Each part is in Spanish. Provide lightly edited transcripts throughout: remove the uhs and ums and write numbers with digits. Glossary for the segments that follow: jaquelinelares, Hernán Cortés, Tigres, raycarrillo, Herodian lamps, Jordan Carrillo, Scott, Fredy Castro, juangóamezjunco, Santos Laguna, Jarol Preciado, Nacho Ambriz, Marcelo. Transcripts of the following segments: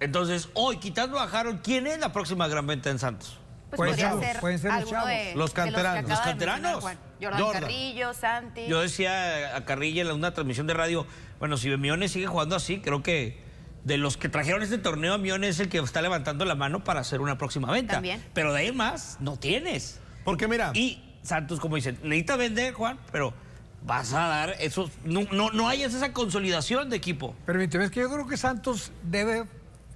Entonces, hoy, quitando a Jarol, ¿quién es la próxima gran venta en Santos? Pues pueden ser los chavos. Los canteranos. Los canteranos. Jordan Carrillo, Santi. Yo decía a Carrillo en una transmisión de radio, bueno, si Miones sigue jugando así, creo que de los que trajeron este torneo, Miones es el que está levantando la mano para hacer una próxima venta. También. Pero de ahí más, no tienes. Porque mira. Y Santos, como dicen, necesitas vender, Juan, pero vas a dar esos. No hay esa consolidación de equipo. Permíteme, es que yo creo que Santos debe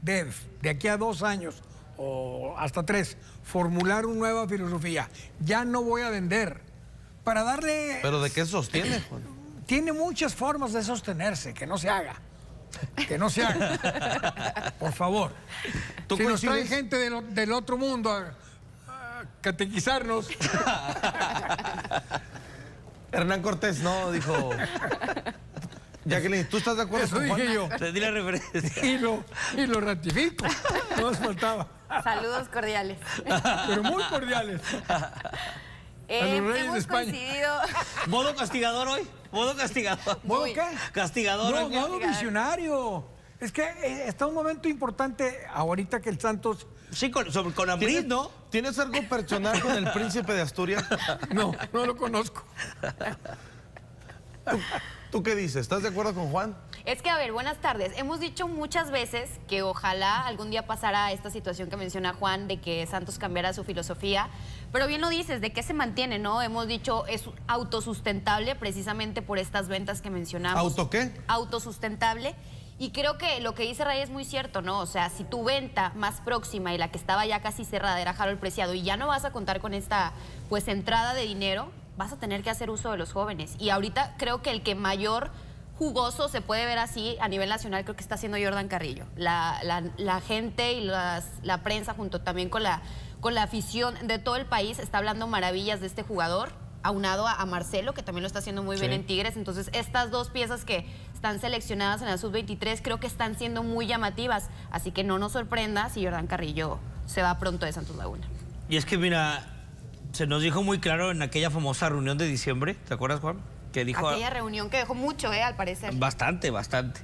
de aquí a 2 años o hasta 3, formular una nueva filosofía. Ya no voy a vender. Para darle. ¿Pero de qué sostiene, Juan? Tiene muchas formas de sostenerse, que no se haga. Que no se haga. Por favor. Si nos trae gente del otro mundo a catequizarnos. Hernán Cortés no dijo. Jacqueline, ¿tú estás de acuerdo con Juan? Eso dije yo. Te di la referencia. Y lo ratifico. No nos faltaba. Saludos cordiales. Pero muy cordiales. Hemos coincidido. ¿Modo castigador hoy? ¿Modo castigador? ¿Modo qué? Castigador. No, modo visionario. Es que está un momento importante ahorita que el Santos. Sí, con Ambriz, ¿no? ¿Tienes algo personal con el príncipe de Asturias? No, no lo conozco. ¿Tú qué dices? ¿Estás de acuerdo con Juan? Es que, a ver, buenas tardes. Hemos dicho muchas veces que ojalá algún día pasara esta situación que menciona Juan, de que Santos cambiara su filosofía, pero bien lo dices, ¿de qué se mantiene, no? Hemos dicho, es autosustentable precisamente por estas ventas que mencionamos. ¿Auto qué? Autosustentable. Y creo que lo que dice Ray es muy cierto, ¿no? O sea, si tu venta más próxima y la que estaba ya casi cerrada era Jarol Preciado y ya no vas a contar con esta, pues, entrada de dinero, vas a tener que hacer uso de los jóvenes. Y ahorita creo que el que mayor jugoso se puede ver así a nivel nacional creo que está haciendo Jordan Carrillo. La gente y la prensa junto también con la afición de todo el país está hablando maravillas de este jugador, aunado a Marcelo, que también lo está haciendo muy bien en Tigres. Entonces, estas dos piezas que están seleccionadas en la Sub-23 creo que están siendo muy llamativas. Así que no nos sorprenda si Jordan Carrillo se va pronto de Santos Laguna. Y es que mira, se nos dijo muy claro en aquella famosa reunión de diciembre, ¿te acuerdas, Juan? Que dijo aquella reunión que dejó mucho, al parecer. Bastante, bastante.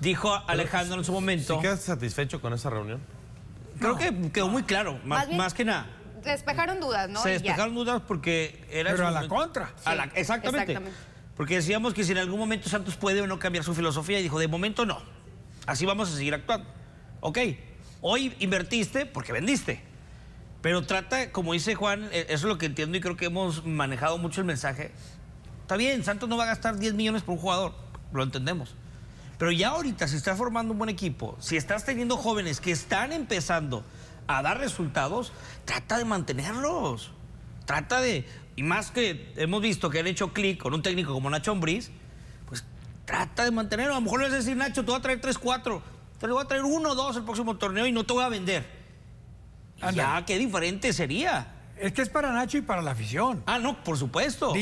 Dijo Alejandro en su momento. ¿Sí quedas satisfecho con esa reunión? Creo que quedó muy claro, más que nada. Despejaron dudas, ¿no? Se despejaron dudas porque era. Pero a la contra. Sí, exactamente. Porque decíamos que si en algún momento Santos puede o no cambiar su filosofía, y dijo, de momento no. Así vamos a seguir actuando. Ok, hoy invertiste porque vendiste. Pero trata, como dice Juan, eso es lo que entiendo y creo que hemos manejado mucho el mensaje. Está bien, Santos no va a gastar 10 millones por un jugador, lo entendemos. Pero ya ahorita, si estás formando un buen equipo, si estás teniendo jóvenes que están empezando a dar resultados, trata de mantenerlos. Trata de, y más que hemos visto que han hecho clic con un técnico como Nacho Ambriz, pues trata de mantenerlo. A lo mejor le vas a decir, Nacho, te voy a traer 3, 4, te voy a traer 1 o 2 el próximo torneo y no te voy a vender. Anda. Ya, qué diferente sería. Es que es para Nacho y para la afición. Ah, no, por supuesto.